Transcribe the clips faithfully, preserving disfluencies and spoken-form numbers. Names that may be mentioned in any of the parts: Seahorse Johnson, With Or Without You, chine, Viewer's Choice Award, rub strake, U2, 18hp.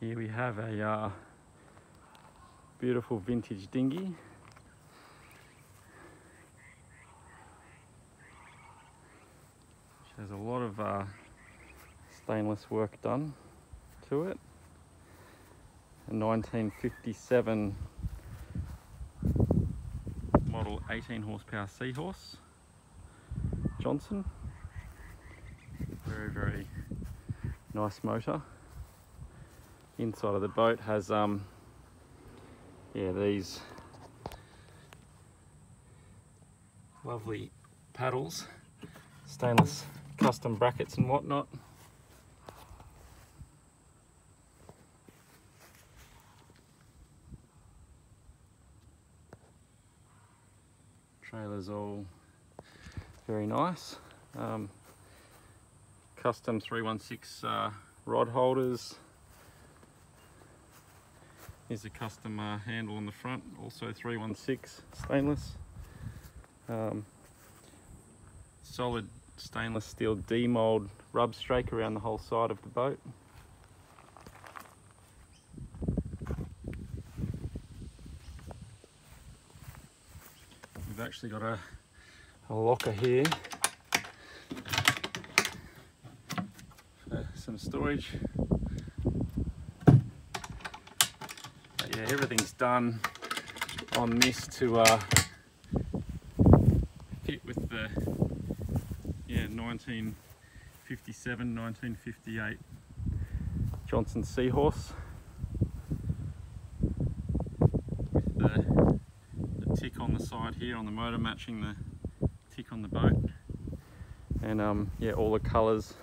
Here we have a uh, beautiful vintage dinghy. There's a lot of uh, stainless work done to it. A nineteen fifty-seven model eighteen horsepower Seahorse Johnson. Very, very nice motor. Inside of the boat has um, yeah, these lovely paddles, stainless custom brackets and whatnot. Trailer's all very nice. Um, custom three one six uh, rod holders. Here's a custom uh, handle on the front, also three one six stainless. Um, solid stainless steel D-mold rub strake around the whole side of the boat. We've actually got a, a locker here for some storage. But yeah, everything's done on this to uh, fit with the yeah, nineteen fifty-seven, nineteen fifty-eight Johnson Seahorse with the, the tick on the side here on the motor matching the tick on the boat, and um, yeah, all the colours,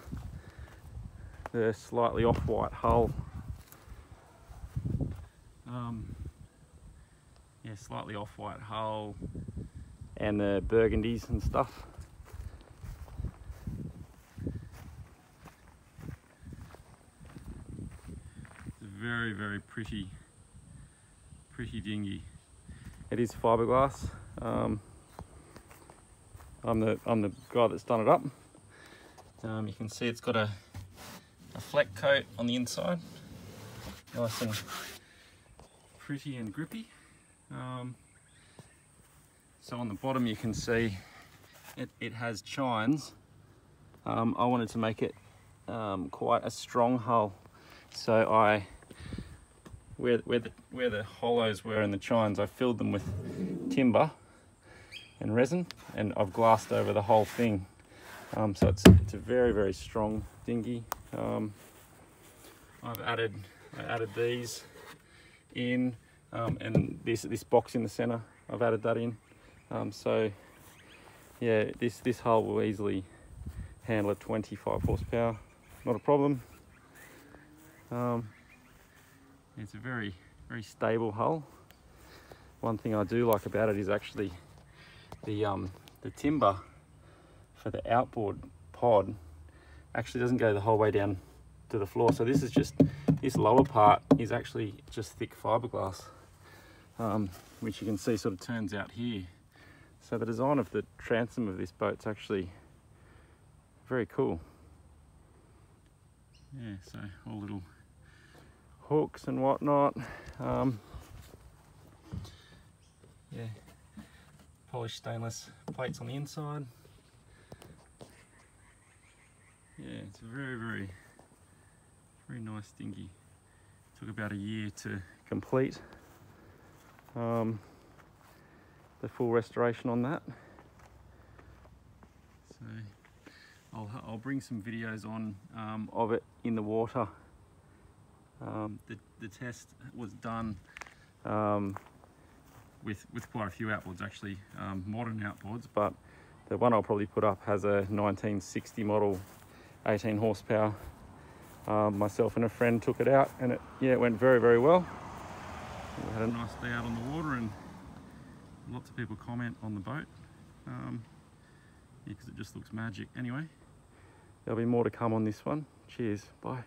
the slightly off-white hull, um, yeah, slightly off-white hull, and the burgundies and stuff. Very, very pretty, pretty dinghy. It is fiberglass. Um, I'm the I'm the guy that's done it up. Um, you can see it's got a, a fleck coat on the inside, nice and pretty and grippy. Um, so on the bottom you can see it, it has chines. Um, I wanted to make it um, quite a strong hull, so I. Where, where, the, where the hollows were in the chines, I filled them with timber and resin, and I've glassed over the whole thing. Um, so it's, it's a very, very strong dinghy. Um, I've added, I added these in, um, and this, this box in the center, I've added that in. Um, so yeah, this, this hull will easily handle a twenty-five horsepower, not a problem. Um, It's a very, very stable hull. One thing I do like about it is actually the um, the timber for the outboard pod actually doesn't go the whole way down to the floor. So this is just, this lower part is actually just thick fiberglass, um, which you can see sort of turns out here. So the design of the transom of this boat's actually very cool. Yeah, so all little hooks and whatnot. Um, yeah, polished stainless plates on the inside. Yeah, it's a very, very, very nice dinghy. Took about a year to complete um, the full restoration on that. So I'll, I'll bring some videos on um, of it in the water. Um, the, the test was done um, with, with quite a few outboards actually, um, modern outboards, but the one I'll probably put up has a nineteen sixty model eighteen horsepower. Um, myself and a friend took it out, and it, yeah, it went very, very well. We had a nice day out on the water, and lots of people comment on the boat um, because it just looks magic. Anyway, there'll be more to come on this one. Cheers, bye.